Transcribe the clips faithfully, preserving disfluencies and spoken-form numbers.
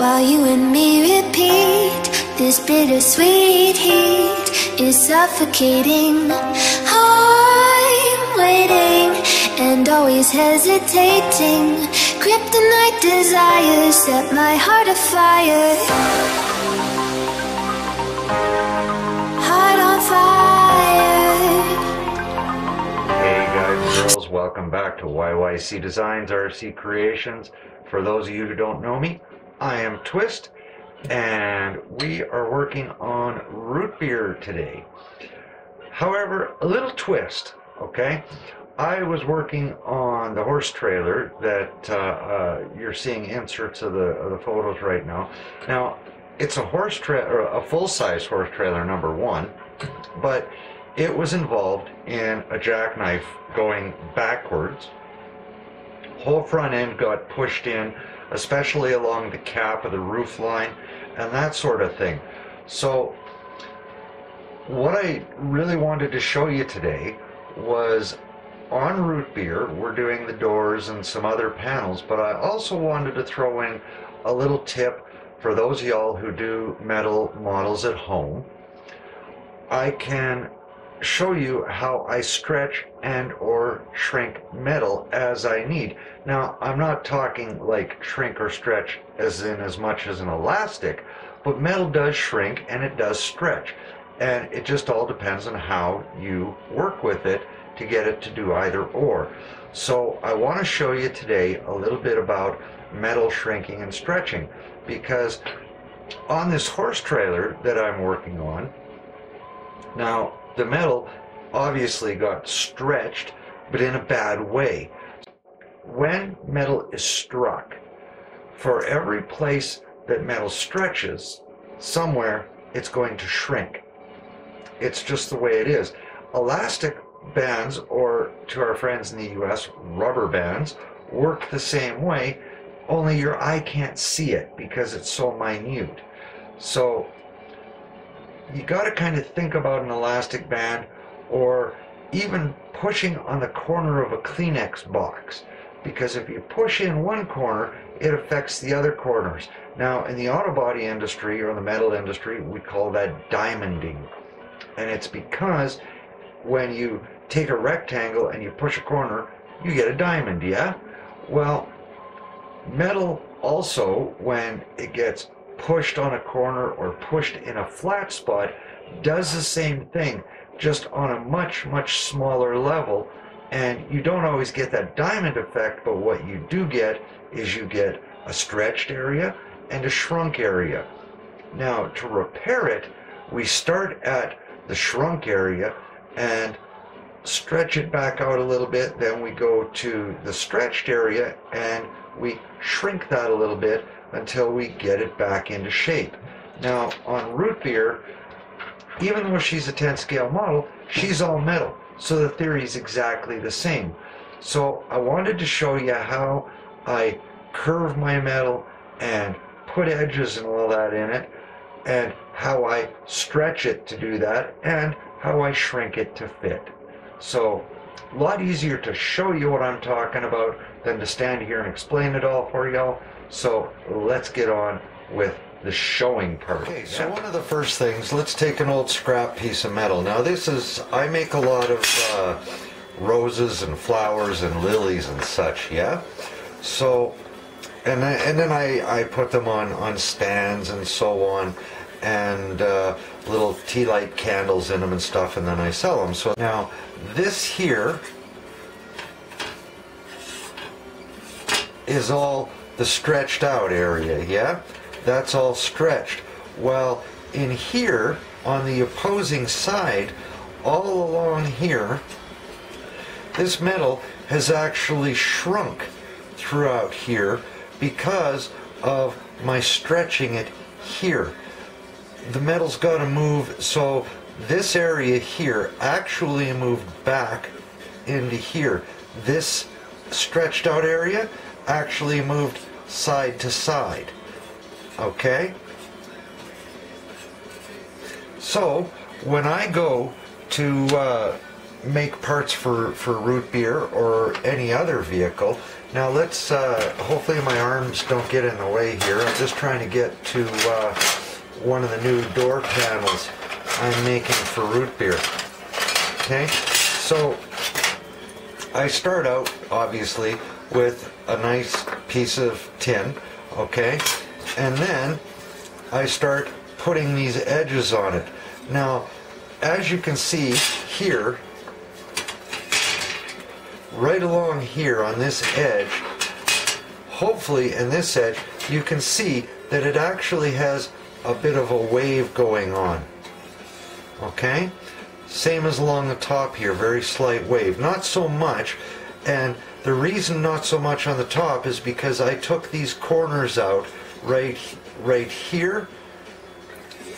while you and me repeat. This bittersweet heat is suffocating. I'm waiting and always hesitating. Kryptonite desires set my heart afire. Heart on fire. Hey guys and girls, welcome back to Y Y C Designz R C Creations. For those of you who don't know me, I am Twist, and we are working on root beer today. However, a little twist, okay? I was working on the horse trailer that uh, uh, you're seeing inserts of the, of the photos right now. Now, it's a horse trailer, a full-size horse trailer, number one, but it was involved in a jackknife going backwards. Whole front end got pushed in, especially along the cap of the roof line and that sort of thing. So what I really wanted to show you today was on Root Beer, we're doing the doors and some other panels, but I also wanted to throw in a little tip for those of y'all who do metal models at home. I can show you how I stretch and or shrink metal as I need. Now, I'm not talking like shrink or stretch as in as much as an elastic, but metal does shrink and it does stretch. And it just all depends on how you work with it to get it to do either or. So I want to show you today a little bit about metal shrinking and stretching, because on this horse trailer that I'm working on, now the metal obviously got stretched, but in a bad way. When metal is struck, for every place that metal stretches, somewhere it's going to shrink. It's just the way it is. Elastic bands, or to our friends in the U S, rubber bands, work the same way, only your eye can't see it because it's so minute. So you got to kind of think about an elastic band, or even pushing on the corner of a Kleenex box, because if you push in one corner, it affects the other corners. Now, in the auto body industry or the metal industry, we call that diamonding, and it's because when you take a rectangle and you push a corner, you get a diamond, yeah? Well, metal also, when it gets pushed on a corner or pushed in a flat spot, does the same thing, just on a much, much smaller level, and you don't always get that diamond effect, but what you do get is you get a stretched area and a shrunk area. Now, to repair it, we start at the shrunk area and stretch it back out a little bit, then we go to the stretched area and we shrink that a little bit until we get it back into shape. Now, on Root Beer, even though she's a ten scale model, she's all metal, so the theory is exactly the same. So I wanted to show you how I curve my metal and put edges and all that in it, and how I stretch it to do that, and how I shrink it to fit. So a lot easier to show you what I'm talking about than to stand here and explain it all for y'all. So let's get on with the showing part. Okay, so yeah. One of the first things, let's take an old scrap piece of metal. Now this is, I make a lot of uh, roses and flowers and lilies and such, yeah? So, and then, and then I, I put them on, on stands and so on, and uh, little tea light candles in them and stuff, and then I sell them. So now this here is all the stretched out area, yeah? That's all stretched. Well, in here, on the opposing side, all along here, this metal has actually shrunk throughout here because of my stretching it here. The metal's got to move, so this area here actually moved back into here. This stretched out area actually moved side to side, okay? So when I go to uh, make parts for, for Root Beer or any other vehicle. Now let's, uh, hopefully my arms don't get in the way here. I'm just trying to get to uh, one of the new door panels I'm making for Root Beer. Okay, so I start out obviously with a nice piece of tin, okay, and then I start putting these edges on it. Now, as you can see here, right along here on this edge, hopefully in this edge, you can see that it actually has a bit of a wave going on. Okay? Same as along the top here, very slight wave. Not so much, and the reason not so much on the top is because I took these corners out right, right here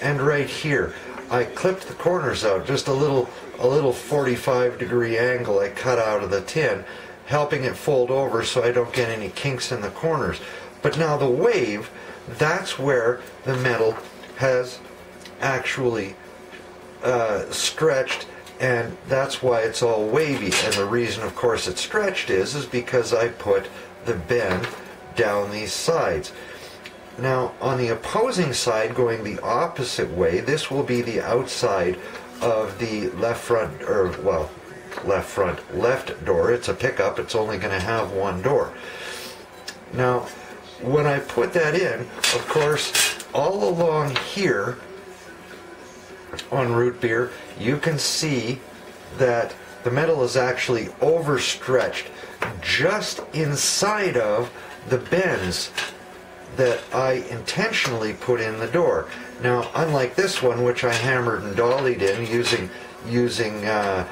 and right here. I clipped the corners out, just a little a little forty-five degree angle I cut out of the tin, helping it fold over so I don't get any kinks in the corners. But now the wave, that's where the metal has actually uh, stretched, and that's why it's all wavy. And the reason, of course, it's stretched is, is because I put the bend down these sides. Now, on the opposing side, going the opposite way, this will be the outside of the left front, or, well, left front, left door. It's a pickup. It's only going to have one door. Now, when I put that in, of course, all along here on Root Beer, you can see that the metal is actually overstretched just inside of the bends that I intentionally put in the door. Now, unlike this one, which I hammered and dollied in using using uh,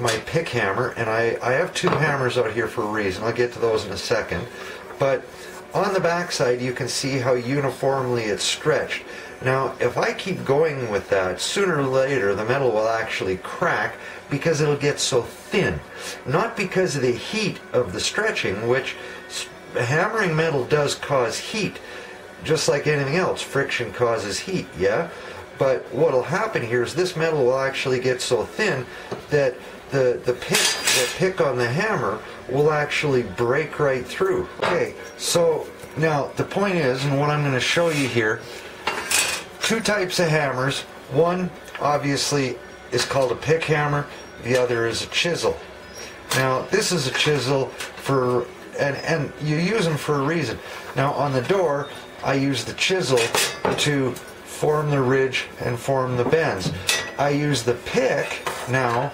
my pick hammer, and I, I have two hammers out here for a reason. I'll get to those in a second. But on the back side, you can see how uniformly it's stretched. Now, if I keep going with that, sooner or later the metal will actually crack because it'll get so thin. Not because of the heat of the stretching, which hammering metal does cause heat, just like anything else. Friction causes heat, yeah? But what will happen here is this metal will actually get so thin that the, the, pick, the pick on the hammer will actually break right through. Okay, so now the point is, and what I'm going to show you here, two types of hammers. One, obviously, is called a pick hammer. The other is a chisel. Now, this is a chisel for... And, and you use them for a reason. Now on the door, I use the chisel to form the ridge and form the bends. I use the pick now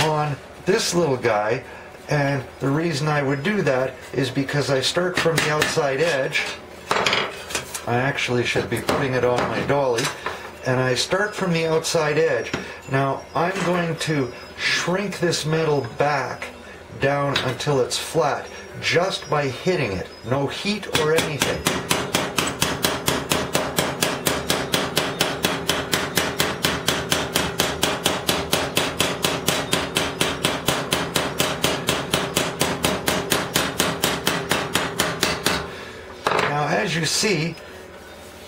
on this little guy, and the reason I would do that is because I start from the outside edge. I actually should be putting it on my dolly, and I start from the outside edge. Now I'm going to shrink this metal back down until it's flat just by hitting it. No heat or anything. Now as you see,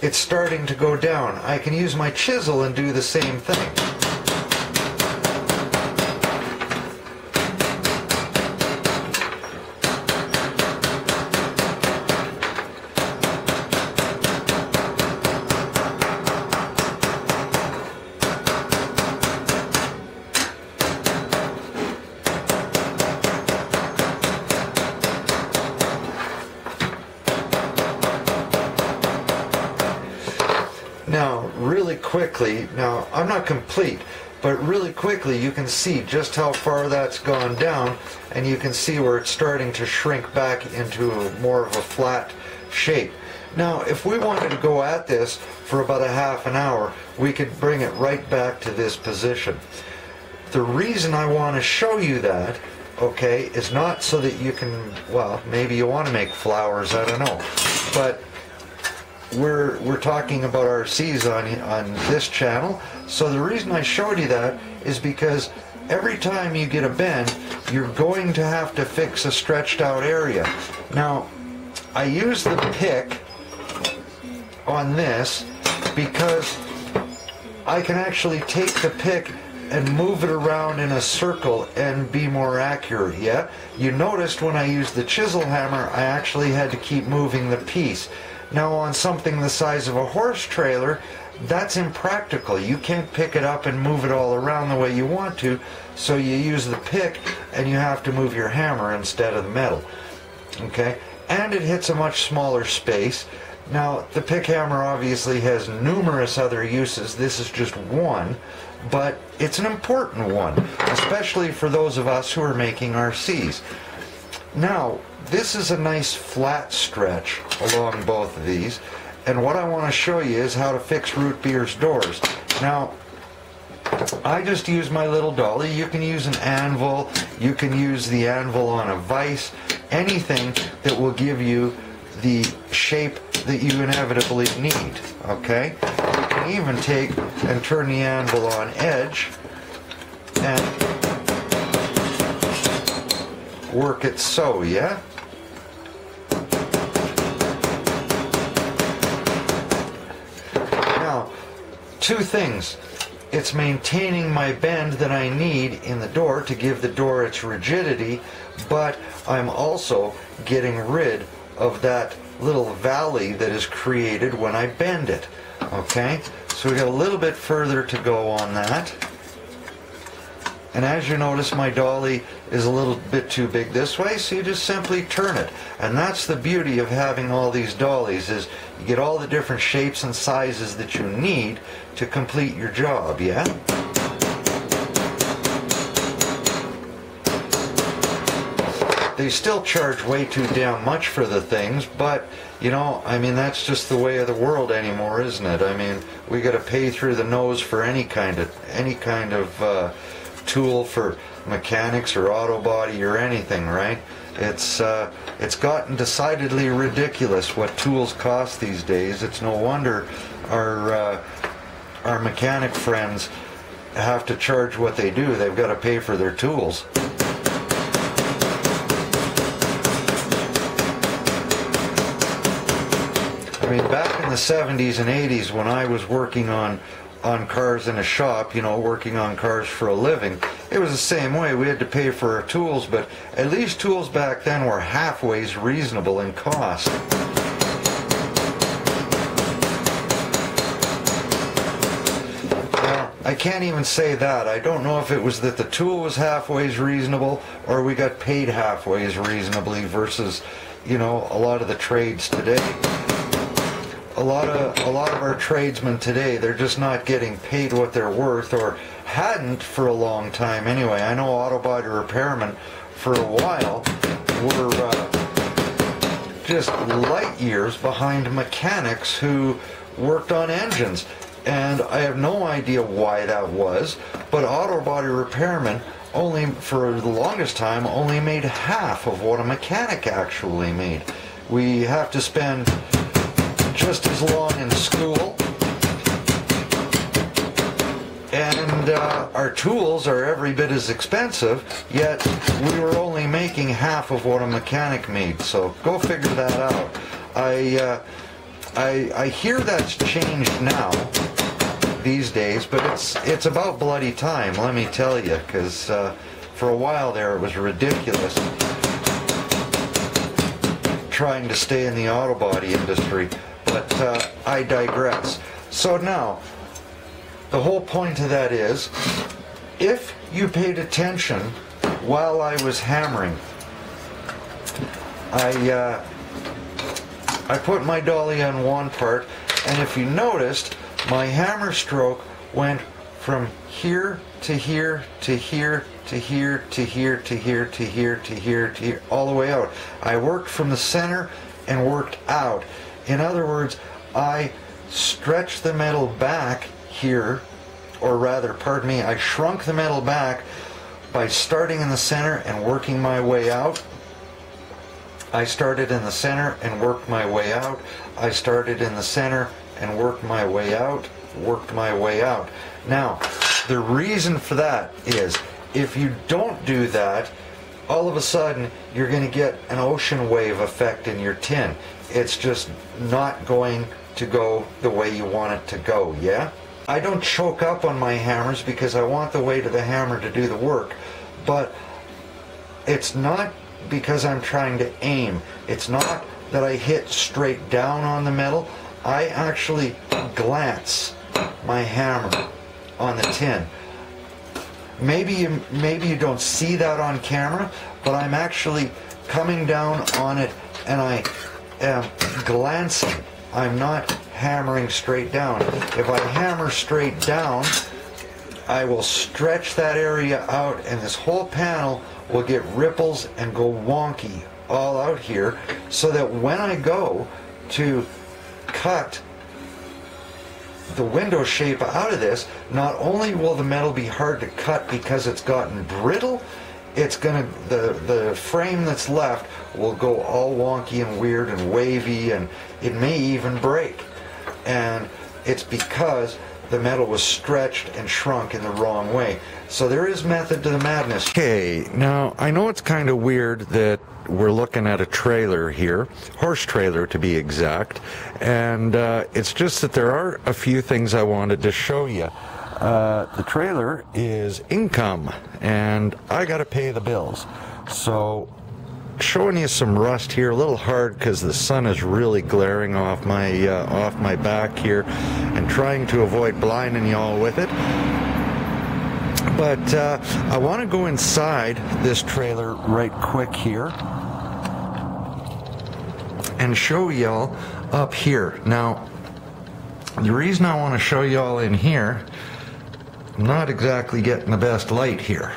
it's starting to go down. I can use my chisel and do the same thing. Quickly, now I'm not complete, but really quickly you can see just how far that's gone down, and you can see where it's starting to shrink back into more of a flat shape. Now if we wanted to go at this for about a half an hour, we could bring it right back to this position. The reason I want to show you that, okay, is not so that you can, well, maybe you want to make flowers, I don't know, but We're, we're talking about R Cs on, on this channel, so the reason I showed you that is because every time you get a bend, you're going to have to fix a stretched out area. Now, I use the pick on this because I can actually take the pick and move it around in a circle and be more accurate, yeah? You noticed when I used the chisel hammer, I actually had to keep moving the piece. Now on something the size of a horse trailer, that's impractical. You can't pick it up and move it all around the way you want to, so you use the pick and you have to move your hammer instead of the metal, okay? And it hits a much smaller space. Now, the pick hammer obviously has numerous other uses. This is just one, but it's an important one, especially for those of us who are making R Cs. Now, this is a nice flat stretch along both of these, and what I want to show you is how to fix Root Beer's doors. Now, I just use my little dolly. You can use an anvil, you can use the anvil on a vise, anything that will give you the shape that you inevitably need, okay? You can even take and turn the anvil on edge and work it so, yeah? Now, two things. It's maintaining my bend that I need in the door to give the door its rigidity, but I'm also getting rid of that little valley that is created when I bend it, okay? So we got a little bit further to go on that. And as you notice, my dolly is a little bit too big this way, so you just simply turn it. And that's the beauty of having all these dollies, is you get all the different shapes and sizes that you need to complete your job, yeah? They still charge way too damn much for the things, but, you know, I mean, that's just the way of the world anymore, isn't it? I mean, we got to pay through the nose for any kind of, any kind of uh, tool for mechanics or auto body or anything, right? It's, uh, it's gotten decidedly ridiculous what tools cost these days. It's no wonder our, uh, our mechanic friends have to charge what they do. They've got to pay for their tools. I mean, back in the seventies and eighties, when I was working on on cars in a shop, you know, working on cars for a living, it was the same way. We had to pay for our tools, but at least tools back then were halfway reasonable in cost. Well, I can't even say that. I don't know if it was that the tool was halfway reasonable or we got paid halfway reasonably versus, you know, a lot of the trades today. A lot of a lot of our tradesmen today, they're just not getting paid what they're worth, or hadn't for a long time anyway. I know auto body repairmen for a while were uh, just light years behind mechanics who worked on engines, and I have no idea why that was. But auto body repairmen only, for the longest time, only made half of what a mechanic actually made. We have to spend just as long in school, and uh, our tools are every bit as expensive, yet we were only making half of what a mechanic made. So go figure that out. I, uh, I, I hear that's changed now these days, but it's, it's about bloody time, let me tell you, because uh, for a while there it was ridiculous trying to stay in the auto body industry. But uh, I digress. So now, the whole point of that is, if you paid attention while I was hammering, I, uh, I put my dolly on one part, and if you noticed, my hammer stroke went from here to here to here to here to here to here to here to here to here, all the way out. I worked from the center and worked out. In other words, I stretched the metal back here, or rather, pardon me, I shrunk the metal back by starting in the center and working my way out. I started in the center and worked my way out. I started in the center and worked my way out, worked my way out. Now, the reason for that is, if you don't do that, all of a sudden you're going to get an ocean wave effect in your tin. It's just not going to go the way you want it to go, yeah? I don't choke up on my hammers because I want the weight of the hammer to do the work, but it's not because I'm trying to aim. It's not that I hit straight down on the metal. I actually glance my hammer on the tin. Maybe you, maybe you don't see that on camera, but I'm actually coming down on it and I am glancing. I'm not hammering straight down. If I hammer straight down, I will stretch that area out and this whole panel will get ripples and go wonky all out here, so that when I go to cut the window shape out of this, not only will the metal be hard to cut because it's gotten brittle, it's gonna, the, the frame that's left will go all wonky and weird and wavy, and it may even break. And it's because the metal was stretched and shrunk in the wrong way. So there is method to the madness. Okay, now I know it's kind of weird that we're looking at a trailer here, horse trailer to be exact, and uh, it's just that there are a few things I wanted to show you. Uh, the trailer is income, and I gotta pay the bills. So, showing you some rust here, a little hard because the sun is really glaring off my uh, off my back here, and trying to avoid blinding y'all with it. But uh, I want to go inside this trailer right quick here and show y'all up here. Now, the reason I want to show y'all in here, I'm not exactly getting the best light here.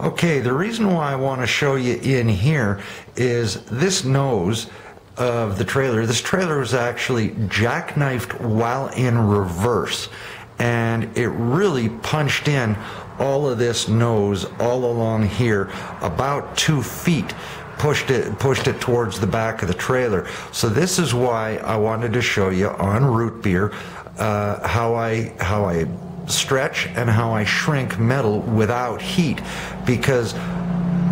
Okay, the reason why I want to show you in here is this nose of the trailer. This trailer was actually jackknifed while in reverse, and it really punched in all of this nose all along here, about two feet, pushed it pushed it towards the back of the trailer. So this is why I wanted to show you on Root Beer uh, how I how I stretch and how I shrink metal without heat, because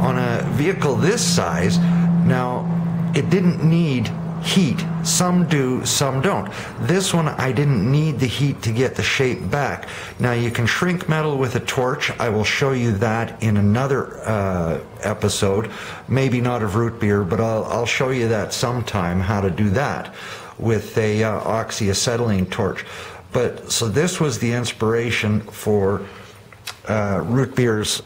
on a vehicle this size, now it didn't need heat. Some do, some don't. This one, I didn't need the heat to get the shape back. Now you can shrink metal with a torch. I will show you that in another uh, episode, maybe not of Root Beer, but I'll, I'll show you that sometime, how to do that with a uh, oxyacetylene torch. But so this was the inspiration for uh, Root Beer's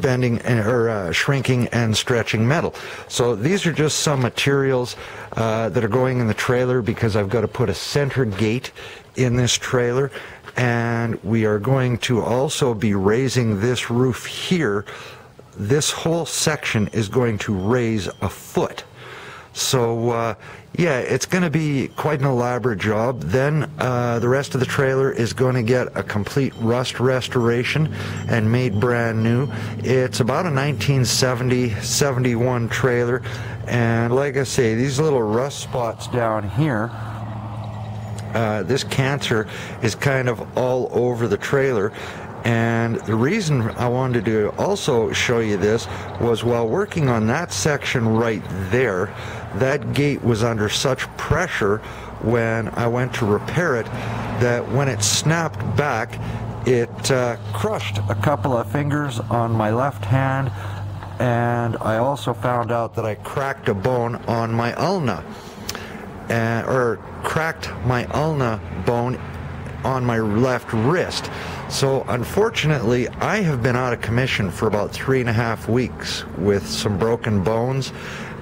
bending and, or uh, shrinking and stretching metal. So these are just some materials uh, that are going in the trailer, because I've got to put a center gate in this trailer, and we are going to also be raising this roof here. This whole section is going to raise a foot. So uh, yeah, it's going to be quite an elaborate job. Then uh, the rest of the trailer is going to get a complete rust restoration and made brand new. It's about a nineteen seventy, seventy-one trailer, and like I say, these little rust spots down here, uh, this cancer is kind of all over the trailer. And the reason I wanted to also show you this was, while working on that section right there, that gate was under such pressure when I went to repair it that when it snapped back, it uh, crushed a couple of fingers on my left hand, and I also found out that I cracked a bone on my ulna, uh, or cracked my ulna bone on my left wrist. So unfortunately, I have been out of commission for about three and a half weeks with some broken bones,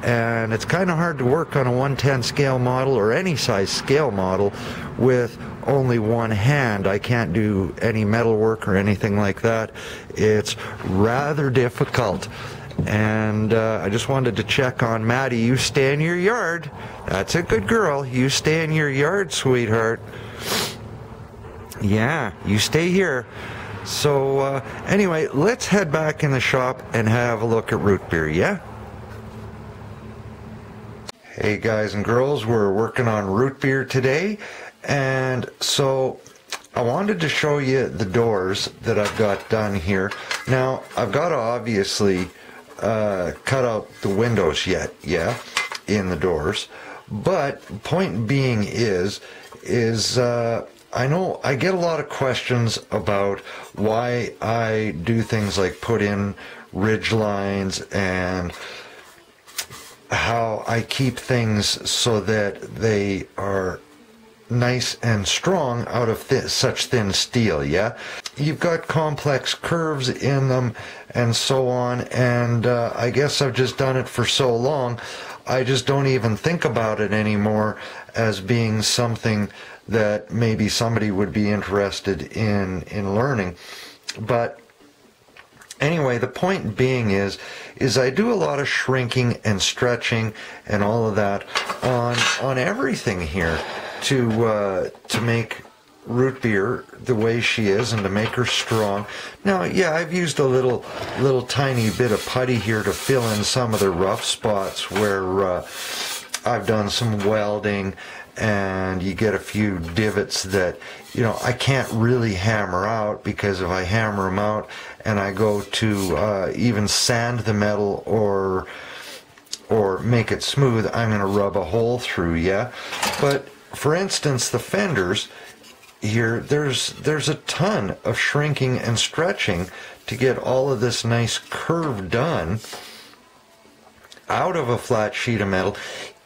and it's kind of hard to work on a one ten scale model or any size scale model with only one hand. I can't do any metal work or anything like that. It's rather difficult. And uh, I just wanted to check on Matty. You stay in your yard. That's a good girl. You stay in your yard, sweetheart. Yeah, you stay here. So uh, anyway, let's head back in the shop and have a look at Root Beer, yeah? Hey guys and girls, we're working on Root Beer today, and so I wanted to show you the doors that I've got done here. Now, I've got to obviously uh, cut out the windows yet, yeah, in the doors. But point being is, is uh, I know I get a lot of questions about why I do things like put in ridge lines and how I keep things so that they are nice and strong out of thi- such thin steel, yeah? You've got complex curves in them and so on, and uh, I guess I've just done it for so long, I just don't even think about it anymore as being something that maybe somebody would be interested in, in learning. But anyway, the point being is, is I do a lot of shrinking and stretching and all of that on, on everything here to, uh, to make Root Beer the way she is and to make her strong. Now, yeah, I've used a little, little tiny bit of putty here to fill in some of the rough spots where uh, I've done some welding, and you get a few divots that, you know, I can't really hammer out, because if I hammer them out and I go to uh, even sand the metal or or make it smooth, I'm going to rub a hole through, yeah? But for instance, the fenders here, there's there's a ton of shrinking and stretching to get all of this nice curve done out of a flat sheet of metal,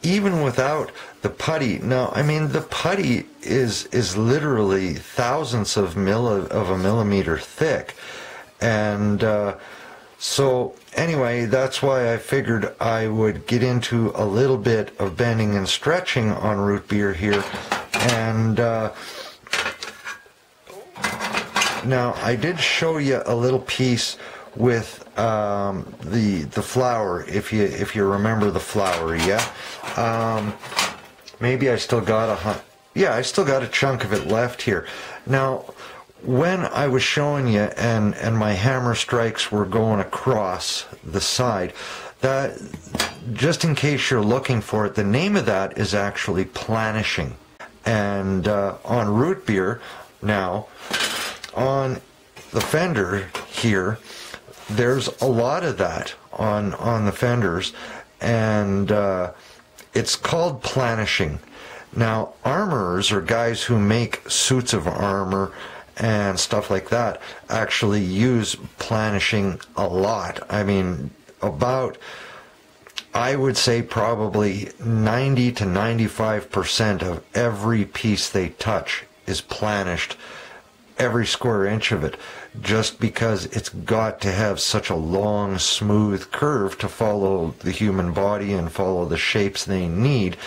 even without the putty. Now, I mean, the putty is is literally thousandths of mill of a millimeter thick, and uh, so anyway, that's why I figured I would get into a little bit of bending and stretching on Root Beer here, and. Uh, Now, I did show you a little piece with um, the the flower, if you if you remember the flower, yeah. Um, maybe I still got a yeah, I still got a chunk of it left here. Now, when I was showing you and and my hammer strikes were going across the side, that just in case you're looking for it, the name of that is actually planishing. And uh, on Root Beer now. On the fender here, there's a lot of that on on the fenders, and uh, it's called planishing. Now, armorers or guys who make suits of armor and stuff like that actually use planishing a lot. I mean, about, I would say probably ninety to ninety-five percent of every piece they touch is planished. Every square inch of it, just because it's got to have such a long, smooth curve to follow the human body and follow the shapes they need,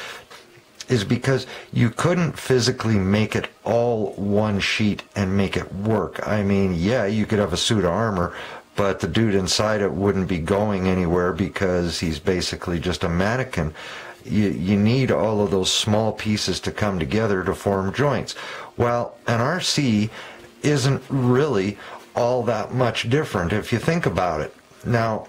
is because you couldn't physically make it all one sheet and make it work. I mean, yeah, you could have a suit of armor, but the dude inside it wouldn't be going anywhere because he's basically just a mannequin. You, you need all of those small pieces to come together to form joints. Well, an R C isn't really all that much different if you think about it. Now,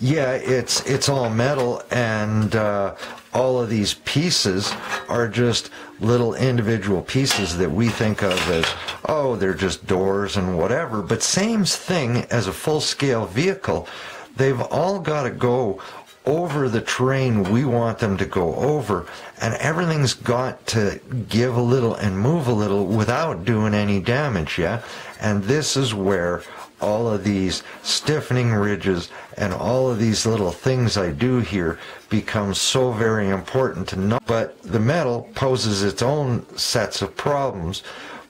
yeah, it's it's all metal, and uh, all of these pieces are just little individual pieces that we think of as, oh, they're just doors and whatever, but same thing as a full-scale vehicle. They've all got to go over the terrain we want them to go over, and everything's got to give a little and move a little without doing any damage, yeah? And this is where all of these stiffening ridges and all of these little things I do here become so very important to know. But the metal poses its own sets of problems,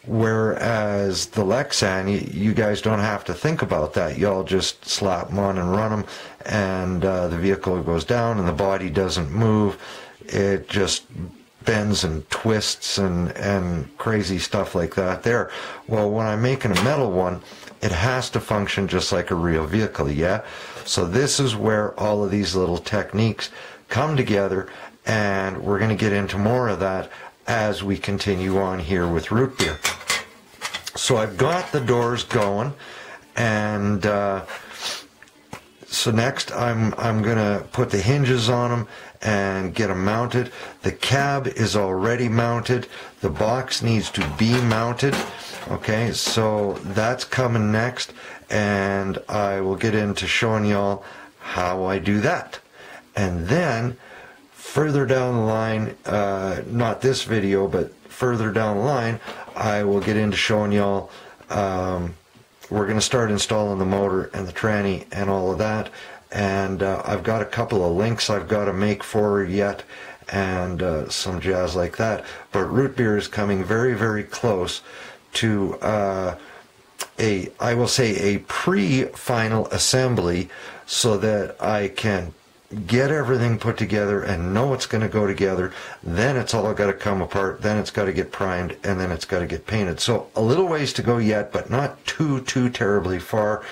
whereas the Lexan, you, you guys don't have to think about that. Y'all just slap them on and run them, and uh, the vehicle goes down and the body doesn't move. It just bends and twists and, and crazy stuff like that there. Well, when I'm making a metal one, it has to function just like a real vehicle, yeah? So this is where all of these little techniques come together, and we're going to get into more of that as we continue on here with Root Beer. So I've got the doors going, and uh, so next I'm I'm gonna put the hinges on them and get them mounted. The cab is already mounted. The box needs to be mounted. Okay, so that's coming next, and I will get into showing y'all how I do that. And then further down the line, uh, not this video, but further down the line, I will get into showing y'all, um, we're going to start installing the motor and the tranny and all of that. And uh, I've got a couple of links I've got to make for yet, and uh, some jazz like that. But Root Beer is coming very, very close to uh, a, I will say, a pre-final assembly, so that I can get everything put together and know it's going to go together. Then it's all got to come apart, then it's got to get primed, and then it's got to get painted. So a little ways to go yet, but not too, too terribly far.